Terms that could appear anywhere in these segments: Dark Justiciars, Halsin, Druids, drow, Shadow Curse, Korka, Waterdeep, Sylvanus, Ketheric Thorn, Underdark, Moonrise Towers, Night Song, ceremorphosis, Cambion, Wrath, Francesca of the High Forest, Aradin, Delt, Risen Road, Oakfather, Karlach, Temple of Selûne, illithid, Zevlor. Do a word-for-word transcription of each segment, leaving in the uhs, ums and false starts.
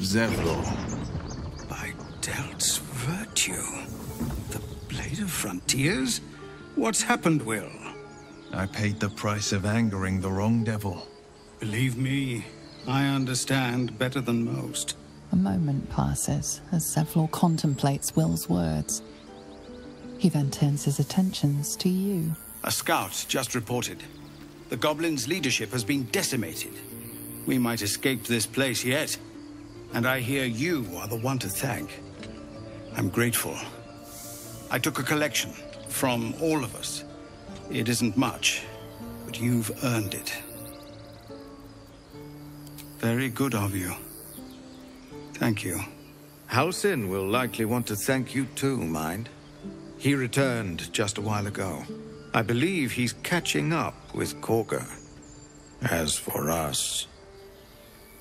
Zevlor. By Delt's virtue. The Blade of Frontiers? What's happened, Will? I paid the price of angering the wrong devil. Believe me, I understand better than most. A moment passes as Zevlor contemplates Will's words. He then turns his attentions to you. A scout just reported. The goblins' leadership has been decimated. We might escape this place yet. And I hear you are the one to thank. I'm grateful. I took a collection from all of us. It isn't much, but you've earned it. Very good of you. Thank you. Halsin will likely want to thank you too, mind. He returned just a while ago. I believe he's catching up with Korka. As for us...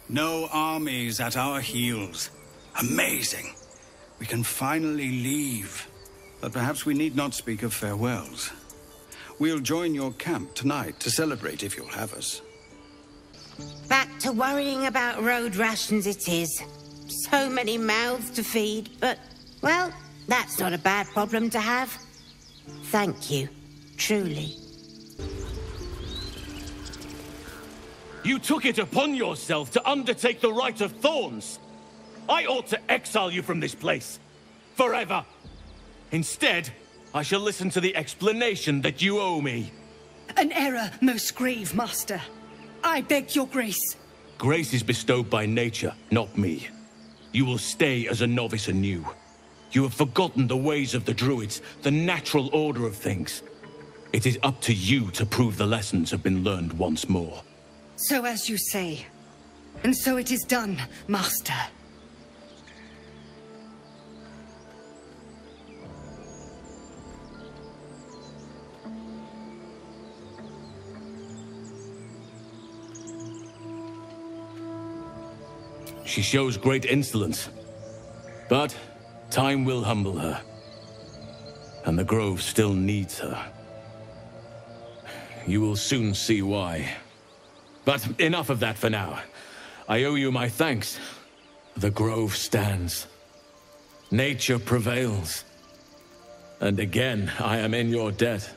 no armies at our heels. Amazing. We can finally leave. But perhaps we need not speak of farewells. We'll join your camp tonight to celebrate if you'll have us. Back to worrying about road rations it is. So many mouths to feed, but, well, that's not a bad problem to have. Thank you. Truly. You took it upon yourself to undertake the Rite of Thorns. I ought to exile you from this place. Forever. Instead, I shall listen to the explanation that you owe me. An error most grave, Master. I beg your grace. Grace is bestowed by nature, not me. You will stay as a novice anew. You have forgotten the ways of the Druids, the natural order of things. It is up to you to prove the lessons have been learned once more. So as you say, and so it is done, Master. She shows great insolence, but time will humble her, and the Grove still needs her. You will soon see why. But enough of that for now. I owe you my thanks. The Grove stands. Nature prevails. And again, I am in your debt.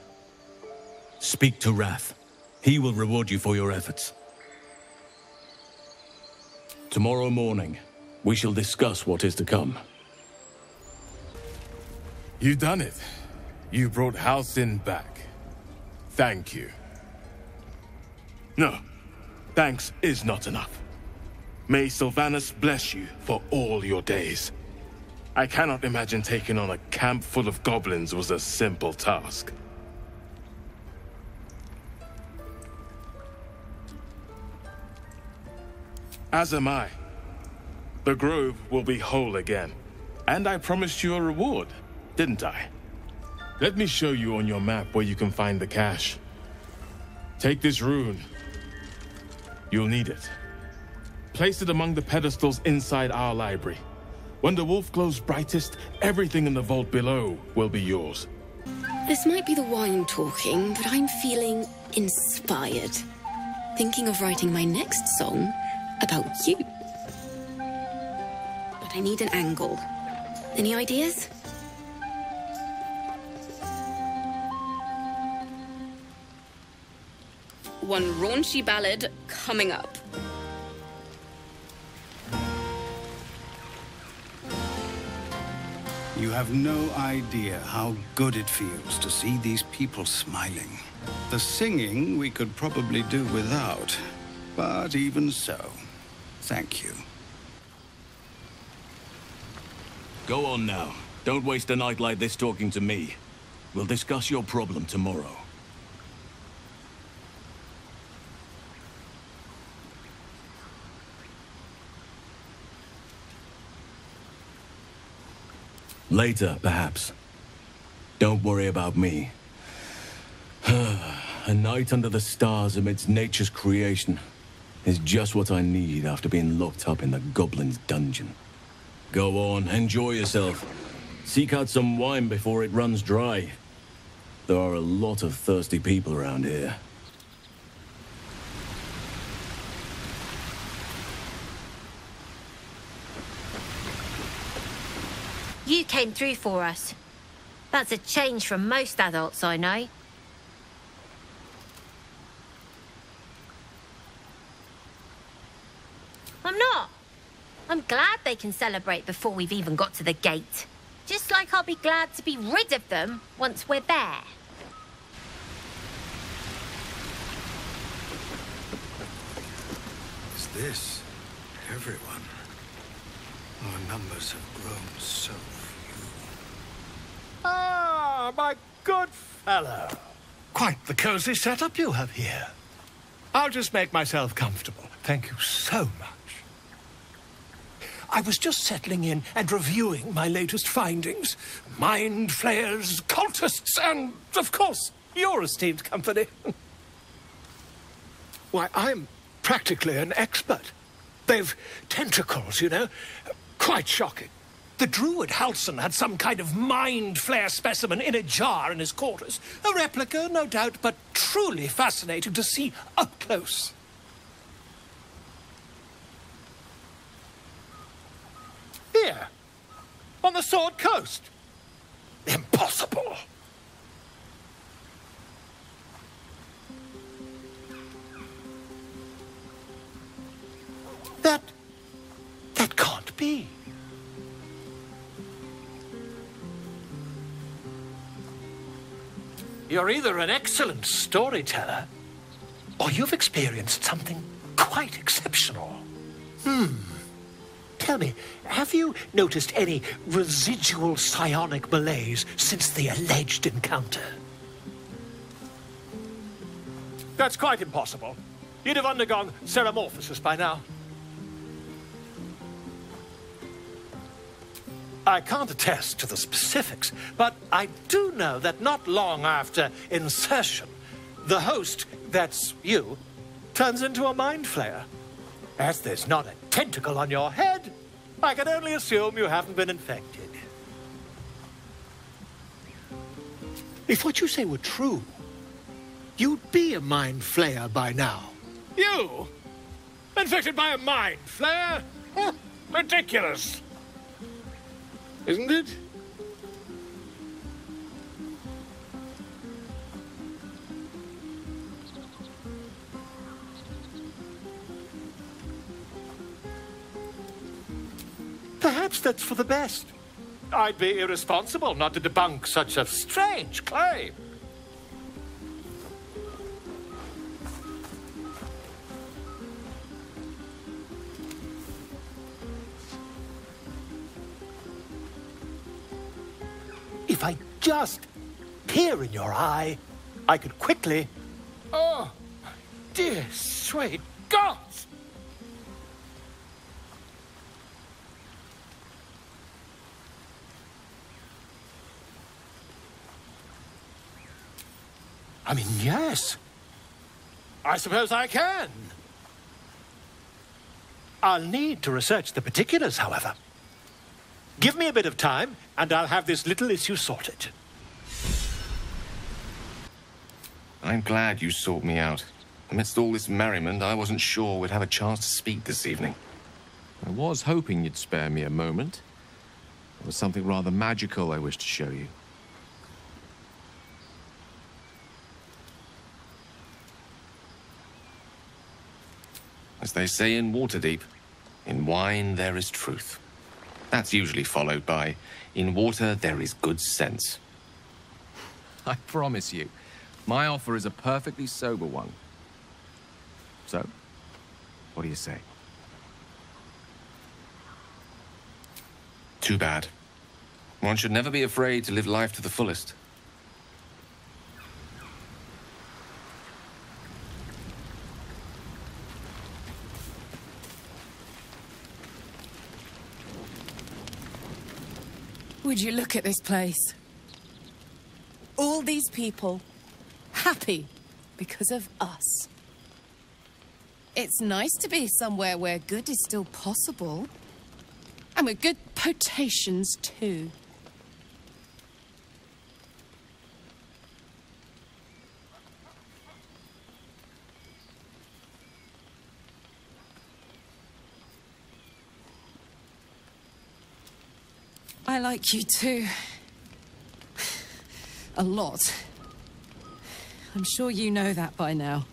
Speak to Wrath. He will reward you for your efforts. Tomorrow morning, we shall discuss what is to come. You've done it. You brought Halsin back. Thank you. No, thanks is not enough. May Sylvanus bless you for all your days. I cannot imagine taking on a camp full of goblins was a simple task. As am I. The Grove will be whole again. And I promised you a reward, didn't I? Let me show you on your map where you can find the cache. Take this rune. You'll need it. Place it among the pedestals inside our library. When the wolf glows brightest, everything in the vault below will be yours. This might be the wine talking, but I'm feeling inspired. Thinking of writing my next song about you. But I need an angle. Any ideas? One raunchy ballad coming up. You have no idea how good it feels to see these people smiling. The singing we could probably do without, but even so. Thank you. Go on now. Don't waste a night like this talking to me. We'll discuss your problem tomorrow. Later, perhaps. Don't worry about me. A night under the stars amidst nature's creation is just what I need after being locked up in the goblin's dungeon. Go on, enjoy yourself. Seek out some wine before it runs dry. There are a lot of thirsty people around here. came through for us. That's a change from most adults I know. I'm not. I'm glad they can celebrate before we've even got to the gate. Just like I'll be glad to be rid of them once we're there. What's this? Everyone. Our numbers have grown so few. Ah, my good fellow. Quite the cozy setup you have here. I'll just make myself comfortable. Thank you so much. I was just settling in and reviewing my latest findings. Mind flayers, cultists, and, of course, your esteemed company. Why, I'm practically an expert. They've tentacles, you know. Quite shocking. The druid Halsin had some kind of mind flare specimen in a jar in his quarters. A replica, no doubt, but truly fascinating to see up close. Here, on the Sword Coast. Impossible. That... that can't be. You're either an excellent storyteller, or you've experienced something quite exceptional. Hmm. Tell me, have you noticed any residual psionic malaise since the alleged encounter? That's quite impossible. You'd have undergone ceremorphosis by now. I can't attest to the specifics, but I do know that not long after insertion, the host, that's you, turns into a mind flayer. As there's not a tentacle on your head, I can only assume you haven't been infected. If what you say were true, you'd be a mind flayer by now. You? Infected by a mind flayer? Ridiculous. Isn't it? Perhaps that's for the best. I'd be irresponsible not to debunk such a strange claim. If I just peer in your eye, I could quickly... Oh, dear sweet gods! I mean, yes. I suppose I can. I'll need to research the particulars, however. Give me a bit of time, and I'll have this little issue sorted. I'm glad you sought me out. Amidst all this merriment, I wasn't sure we'd have a chance to speak this evening. I was hoping you'd spare me a moment. There was something rather magical I wished to show you. As they say in Waterdeep, in wine there is truth. That's usually followed by, in water there is good sense. I promise you, my offer is a perfectly sober one. So, what do you say? Too bad. One should never be afraid to live life to the fullest. Would you look at this place? All these people happy because of us. It's nice to be somewhere where good is still possible. And we're good potations too. I like you too. A lot. I'm sure you know that by now.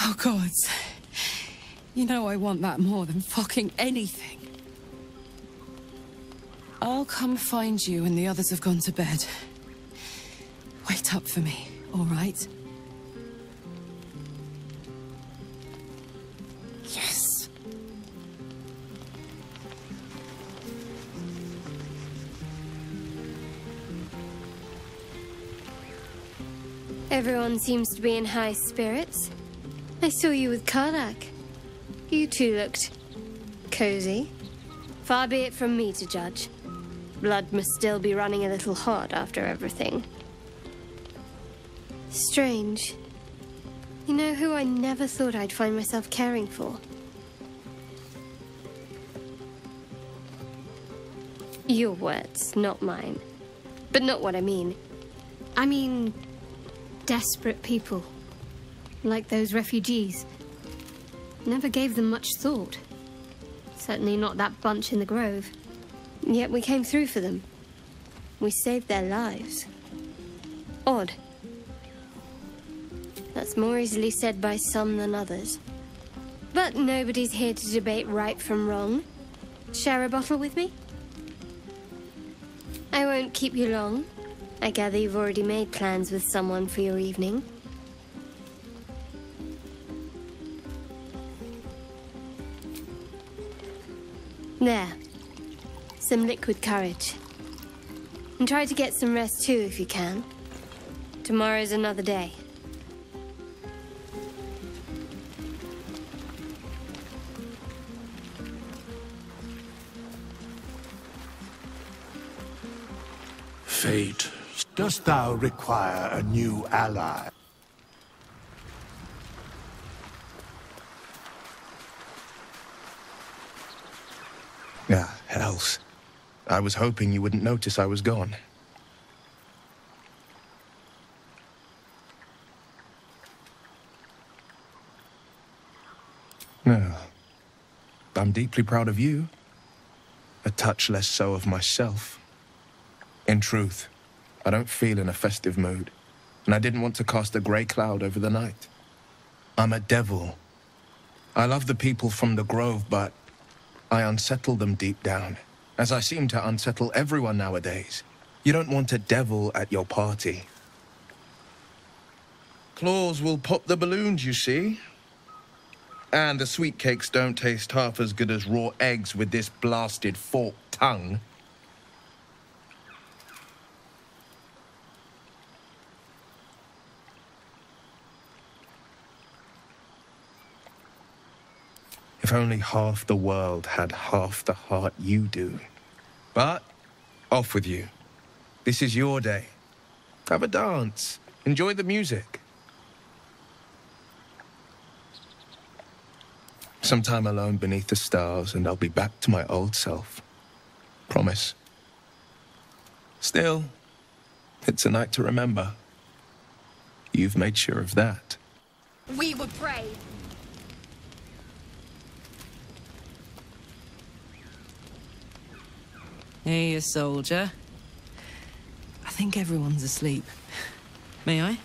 Oh, gods. You know I want that more than fucking anything. I'll come find you when the others have gone to bed. Wait up for me, all right? Yes. Everyone seems to be in high spirits. I saw you with Karlach. You two looked cozy. Far be it from me to judge. Blood must still be running a little hot after everything. Strange. You know who I never thought I'd find myself caring for? Your words, not mine. But not what I mean. I mean, desperate people. Like those refugees. Never gave them much thought. Certainly not that bunch in the grove. Yet we came through for them. We saved their lives. Odd. That's more easily said by some than others. But nobody's here to debate right from wrong. Share a bottle with me? I won't keep you long. I gather you've already made plans with someone for your evening. There. Some liquid courage. And try to get some rest too, if you can. Tomorrow's another day. Fate, dost thou require a new ally? Ah, Hals. I was hoping you wouldn't notice I was gone. No. I'm deeply proud of you. A touch less so of myself. In truth, I don't feel in a festive mood, and I didn't want to cast a grey cloud over the night. I'm a devil. I love the people from the grove, but I unsettle them deep down, as I seem to unsettle everyone nowadays. You don't want a devil at your party. Claws will pop the balloons, you see. And the sweet cakes don't taste half as good as raw eggs with this blasted forked tongue. If only half the world had half the heart you do. But, off with you. This is your day. Have a dance. Enjoy the music. Sometime alone beneath the stars, and I'll be back to my old self. Promise. Still, it's a night to remember. You've made sure of that. We were brave. Hey, a soldier. I think everyone's asleep. May I?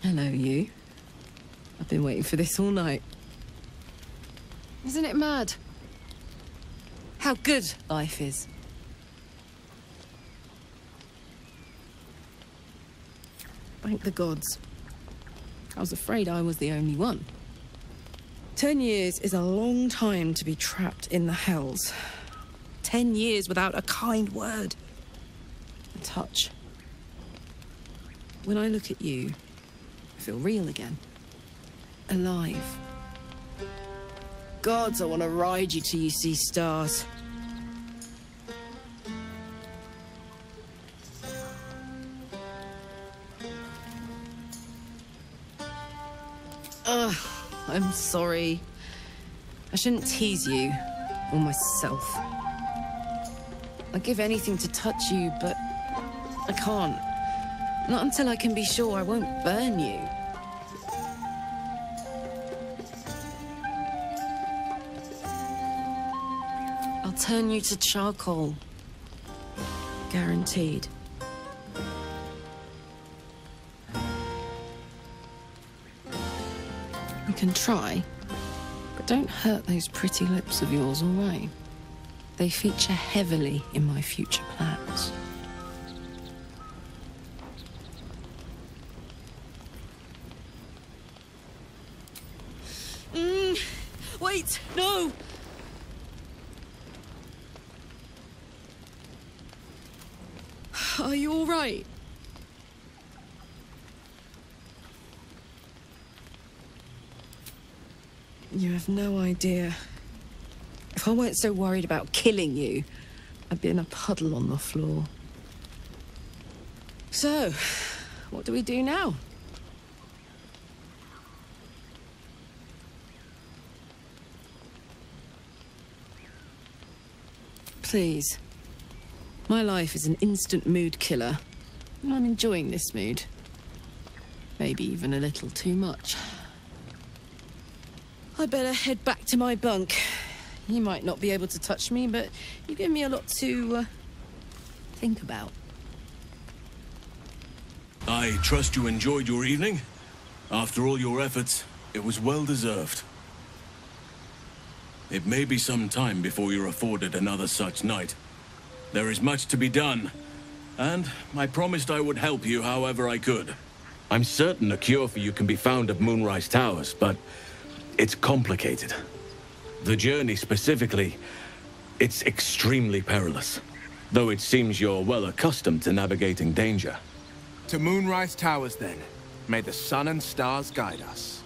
Hello, you. I've been waiting for this all night. Isn't it mad? How good life is. Thank the gods. I was afraid I was the only one. Ten years is a long time to be trapped in the hells. Ten years without a kind word. A touch. When I look at you, I feel real again. Alive. Gods, I want to ride you till you see stars. Ugh. I'm sorry. I shouldn't tease you, or myself. I'd give anything to touch you, but I can't. Not until I can be sure I won't burn you. I'll turn you to charcoal. Guaranteed. We can try, but don't hurt those pretty lips of yours, all right? They feature heavily in my future plans. Mm, wait, no! Are you all right? You have no idea. If I weren't so worried about killing you, I'd be in a puddle on the floor. So, what do we do now? Please. My life is an instant mood killer, and I'm enjoying this mood. Maybe even a little too much. I better head back to my bunk. You might not be able to touch me, but you give me a lot to uh, think about. I trust you enjoyed your evening. After all your efforts, it was well deserved. It may be some time before you're afforded another such night. There is much to be done, and I promised I would help you however I could. I'm certain a cure for you can be found at Moonrise Towers, but it's complicated. The journey specifically, it's extremely perilous, though it seems you're well accustomed to navigating danger. To Moonrise Towers then, may the sun and stars guide us.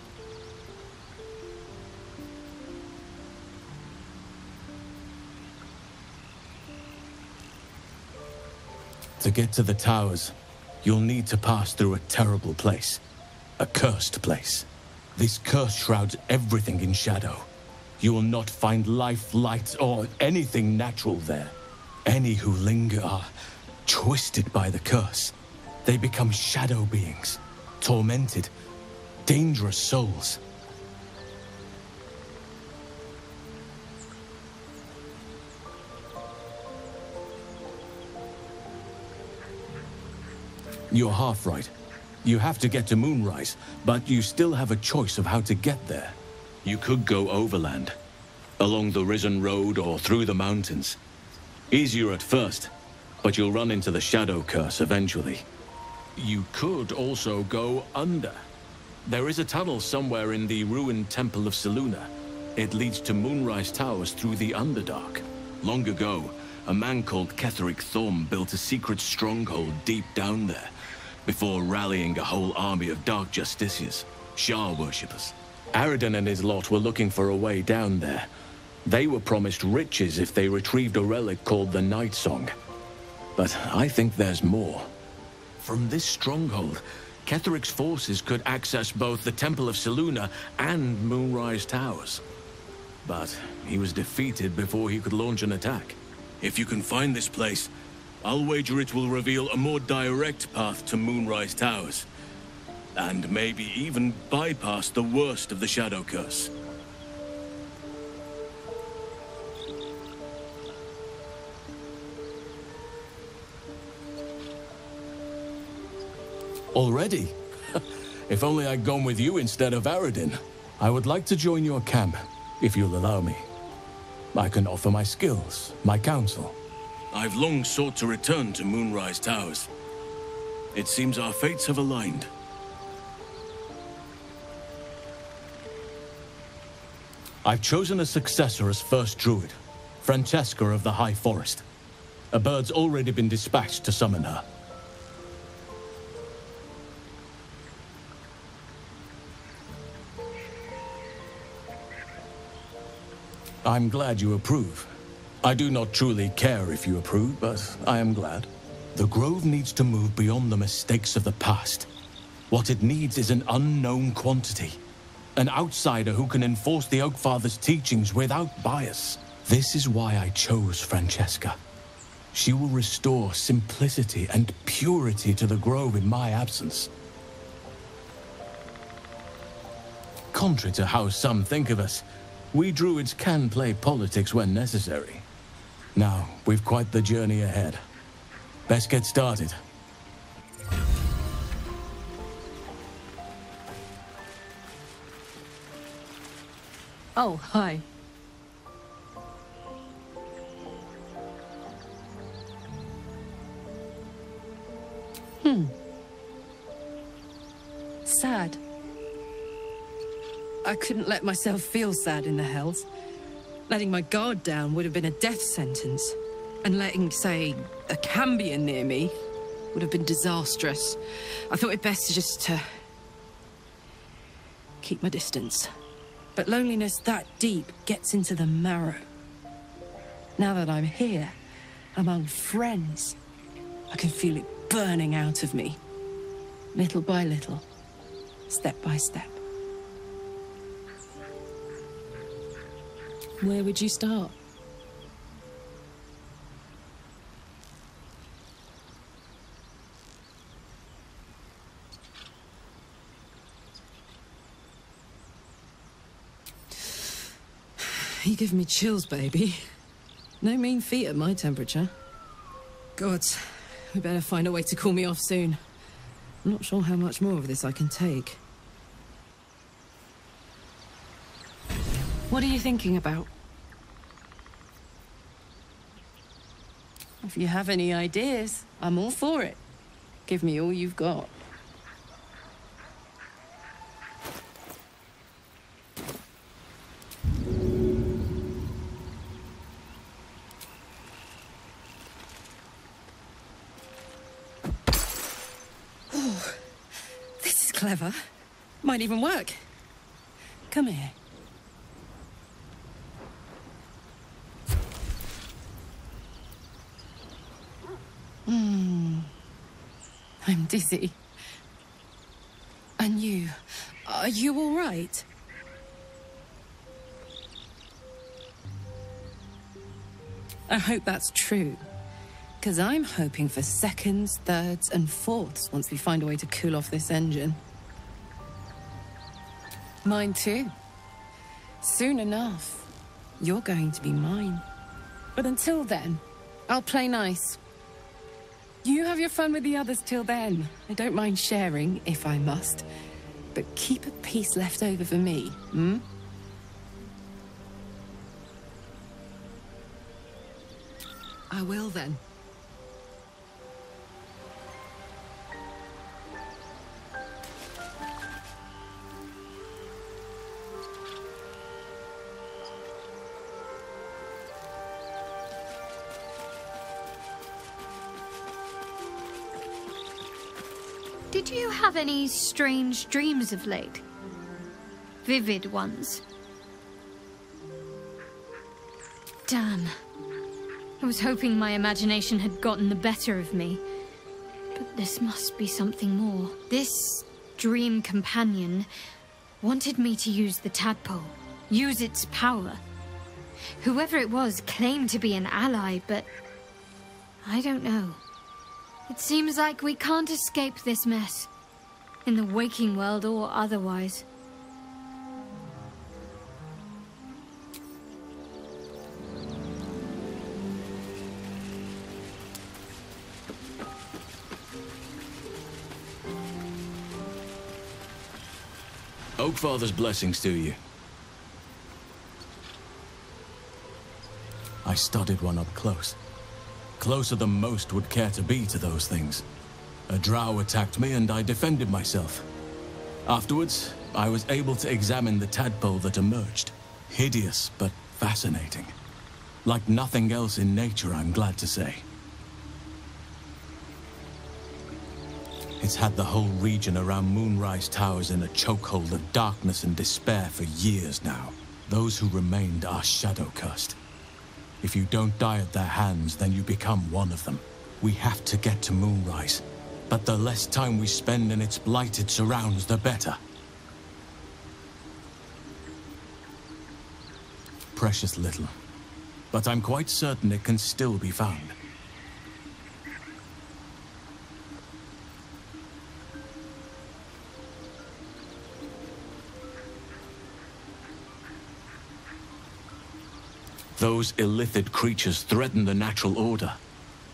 To get to the towers, you'll need to pass through a terrible place, a cursed place. This curse shrouds everything in shadow. You will not find life, light, or anything natural there. Any who linger are twisted by the curse. They become shadow beings, tormented, dangerous souls. You're half right. You have to get to Moonrise, but you still have a choice of how to get there. You could go overland, along the Risen Road or through the mountains. Easier at first, but you'll run into the Shadow Curse eventually. You could also go under. There is a tunnel somewhere in the ruined Temple of Selûne. It leads to Moonrise Towers through the Underdark. Long ago, a man called Ketheric Thorn built a secret stronghold deep down there, before rallying a whole army of Dark Justiciars, Shah worshippers. Aradin and his lot were looking for a way down there. They were promised riches if they retrieved a relic called the Night Song. But I think there's more. From this stronghold, Ketheric's forces could access both the Temple of Selûne and Moonrise Towers. But he was defeated before he could launch an attack. If you can find this place, I'll wager it will reveal a more direct path to Moonrise Towers. And maybe even bypass the worst of the Shadow Curse. Already? If only I'd gone with you instead of Aradin. I would like to join your camp, if you'll allow me. I can offer my skills, my counsel. I've long sought to return to Moonrise Towers. It seems our fates have aligned. I've chosen a successor as first druid, Francesca of the High Forest. A bird's already been dispatched to summon her. I'm glad you approve. I do not truly care if you approve, but I am glad. The Grove needs to move beyond the mistakes of the past. What it needs is an unknown quantity. An outsider who can enforce the Oakfather's teachings without bias. This is why I chose Francesca. She will restore simplicity and purity to the Grove in my absence. Contrary to how some think of us, we druids can play politics when necessary. Now, we've quite the journey ahead. Best get started. Oh, hi. Hmm. Sad. I couldn't let myself feel sad in the Hells. Letting my guard down would have been a death sentence. And letting, say, a Cambion near me would have been disastrous. I thought it best to just uh, keep my distance. But loneliness that deep gets into the marrow. Now that I'm here, among friends, I can feel it burning out of me. Little by little, step by step. Where would you start? You give me chills, baby. No mean feat at my temperature. God, we better find a way to cool me off soon. I'm not sure how much more of this I can take. What are you thinking about? If you have any ideas, I'm all for it. Give me all you've got. Clever. Might even work. Come here. Hmm. I'm dizzy. And you? Are you all right? I hope that's true. Because I'm hoping for seconds, thirds, and fourths once we find a way to cool off this engine. Mine too. Soon enough, you're going to be mine. But until then, I'll play nice. You have your fun with the others till then. I don't mind sharing, if I must. But keep a piece left over for me, hmm? I will then. Did you have any strange dreams of late? Vivid ones? Damn. I was hoping my imagination had gotten the better of me. But this must be something more. This dream companion wanted me to use the tadpole, use its power. Whoever it was claimed to be an ally, but I don't know. It seems like we can't escape this mess, in the waking world or otherwise. Oakfather's blessings to you. I studied one up close. Closer than most would care to be to those things. A drow attacked me and I defended myself. Afterwards, I was able to examine the tadpole that emerged. Hideous, but fascinating. Like nothing else in nature, I'm glad to say. It's had the whole region around Moonrise Towers in a chokehold of darkness and despair for years now. Those who remained are shadow cursed. If you don't die at their hands, then you become one of them. We have to get to Moonrise, but the less time we spend in its blighted surrounds, the better. Precious little, but I'm quite certain it can still be found. Those illithid creatures threaten the natural order.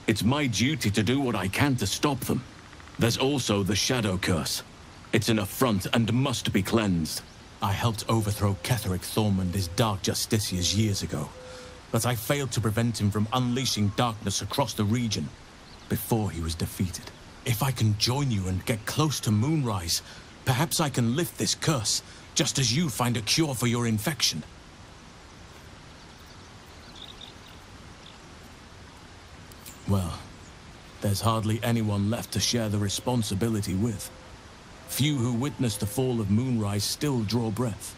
It's my duty to do what I can to stop them. There's also the Shadow Curse. It's an affront and must be cleansed. I helped overthrow Ketheric Thorn and his Dark Justiciars years ago, but I failed to prevent him from unleashing darkness across the region before he was defeated. If I can join you and get close to Moonrise, perhaps I can lift this curse, just as you find a cure for your infection. Well, there's hardly anyone left to share the responsibility with. Few who witnessed the fall of Moonrise still draw breath.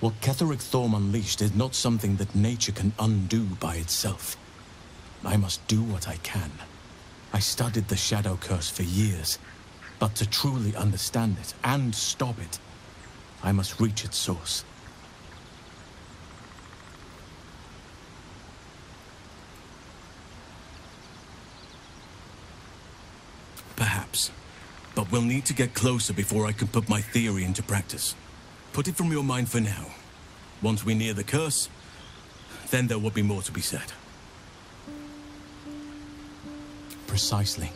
What Ketheric Thorn unleashed is not something that nature can undo by itself. I must do what I can. I studied the Shadow Curse for years, but to truly understand it and stop it, I must reach its source. Perhaps, but we'll need to get closer before I can put my theory into practice. Put it from your mind for now. Once we near the curse, then there will be more to be said. Precisely.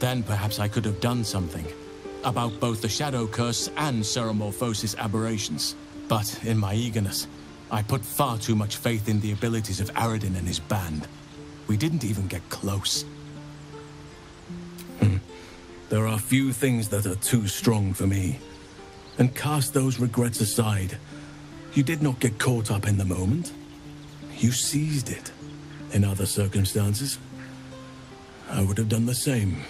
Then perhaps I could have done something about both the Shadow Curse and ceremorphosis aberrations. But in my eagerness, I put far too much faith in the abilities of Aradin and his band. We didn't even get close. Hmm. There are few things that are too strong for me. And cast those regrets aside. You did not get caught up in the moment. You seized it. In other circumstances, I would have done the same.